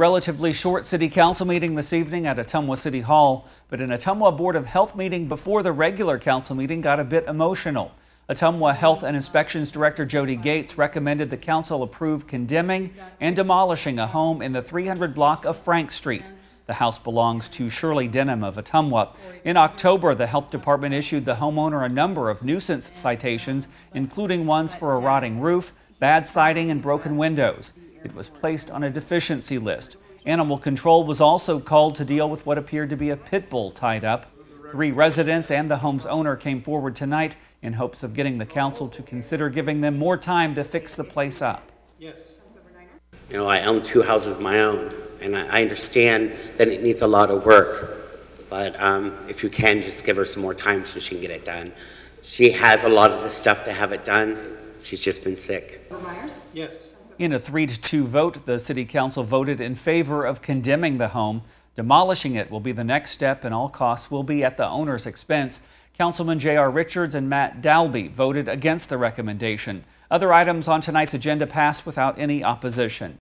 Relatively short city council meeting this evening at Ottumwa City Hall, but an Ottumwa Board of Health meeting before the regular council meeting got a bit emotional. Ottumwa Health and Inspections Director Jody Gates recommended the council approve condemning and demolishing a home in the 300 block of Frank Street. The house belongs to Shirley Denim of Ottumwa. In October, the health department issued the homeowner a number of nuisance citations, including ones for a rotting roof, bad siding, and broken windows. It was placed on a deficiency list. Animal control was also called to deal with what appeared to be a pit bull tied up. Three residents and the home's owner came forward tonight in hopes of getting the council to consider giving them more time to fix the place up. Yes. You know, I own two houses of my own, and I understand that it needs a lot of work. But if you can, just give her some more time so she can get it done. She has a lot of the stuff to have it done. She's just been sick. Yes. In a 3-2 vote, the city council voted in favor of condemning the home. Demolishing it will be the next step, and all costs will be at the owner's expense. Councilman J.R. Richards and Matt Dalbey voted against the recommendation. Other items on tonight's agenda passed without any opposition.